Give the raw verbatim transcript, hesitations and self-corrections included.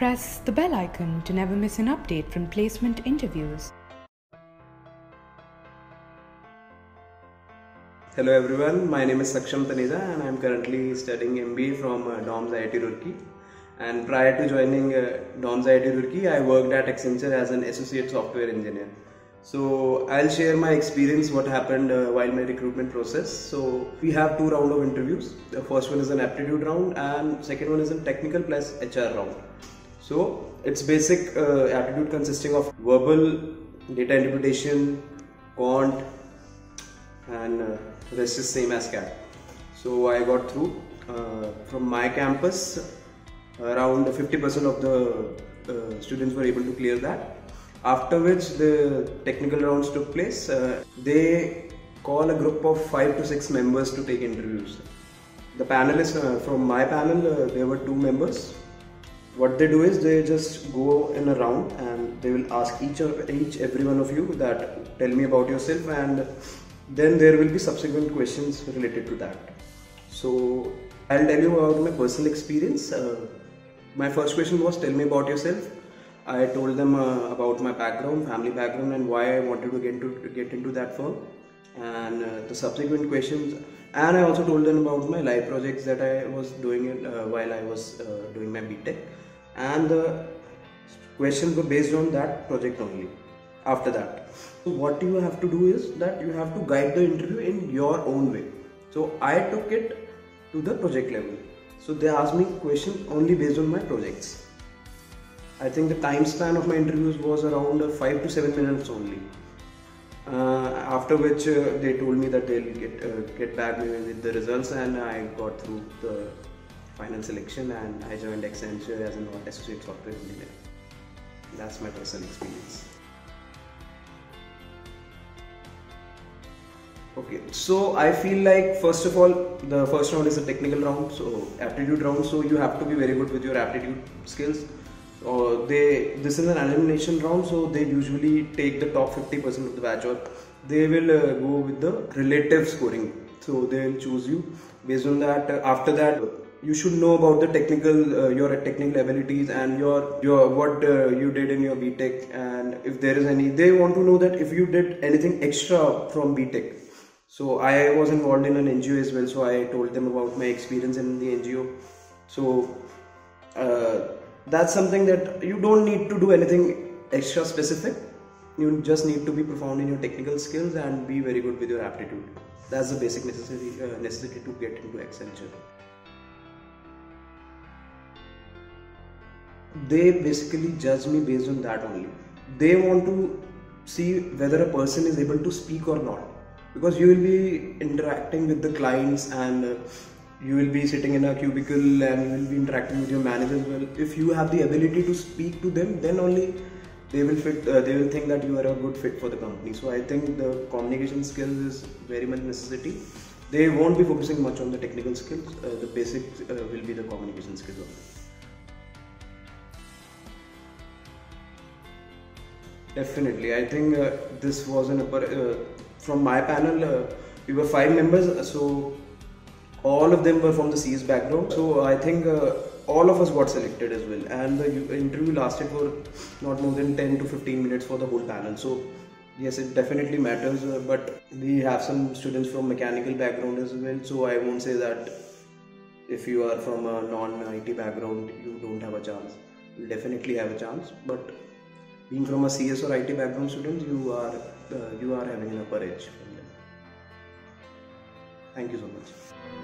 press the bell icon to never miss an update from placement interviews. Hello everyone, my name is Saksham Taneja and I am currently studying M B A from uh, DOMS I I T Roorkee. And prior to joining uh, DOMS I I T Roorkee, I worked at Accenture as an Associate Software Engineer. So I'll share my experience, what happened uh, while my recruitment process. So we have two rounds of interviews. The first one is an aptitude round and second one is a technical plus H R round. So it's basic uh, aptitude consisting of verbal, data interpretation, quant, and uh, rest is same as C A T. So I got through uh, from my campus. Around fifty percent of the uh, students were able to clear that. After which the technical rounds took place. Uh, they call a group of five to six members to take interviews. The panelists uh, from my panel, uh, there were two members. What they do is they just go in a round and they will ask each of each every one of you that tell me about yourself, and then there will be subsequent questions related to that. So I'll tell you about my personal experience. Uh, my first question was, tell me about yourself. I told them uh, about my background, family background, and why I wanted to get into, to get into that firm, and uh, the subsequent questions. And I also told them about my life projects that I was doing it uh, while I was uh, doing my B Tech, and the questions were based on that project only. After that, what you have to do is that you have to guide the interview in your own way. So I took it to the project level. So they asked me questions only based on my projects. I think the time span of my interviews was around five to seven minutes only. Uh, after which uh, they told me that they'll get uh, get back with the results, and I got through the final selection and I joined Accenture as an Associate Software Engineer. That's my personal experience. Okay, so I feel like first of all, the first round is a technical round, so aptitude round. So you have to be very good with your aptitude skills. Uh, they this is an elimination round, so they usually take the top fifty percent of the batch, or they will uh, go with the relative scoring, so they will choose you based on that. Uh, after that, you should know about the technical uh, your technical abilities and your your what uh, you did in your B Tech, and if there is any, they want to know that if you did anything extra from B Tech. So I was involved in an N G O as well, so I told them about my experience in the N G O. So uh, that's something that you don't need to do anything extra specific. You just need to be profound in your technical skills and be very good with your aptitude. That's the basic necessary uh, necessity to get into Accenture. They basically judge me based on that only. They want to see whether a person is able to speak or not, because you will be interacting with the clients and uh, you will be sitting in a cubicle and you will be interacting with your manager as well. If you have the ability to speak to them, then only they will fit. Uh, they will think that you are a good fit for the company. So I think the communication skills is very much necessity. They won't be focusing much on the technical skills. Uh, the basic uh, will be the communication skills only. Definitely, I think uh, this was an upper uh, from my panel. Uh, we were five members, so all of them were from the C S background, so I think uh, all of us got selected as well, and the interview lasted for not more than ten to fifteen minutes for the whole panel. So yes, it definitely matters, uh, but we have some students from mechanical background as well, so I won't say that if you are from a non I T background you don't have a chance. You definitely have a chance, but being from a C S or I T background students, you are, uh, you are having an upper edge. Thank you so much.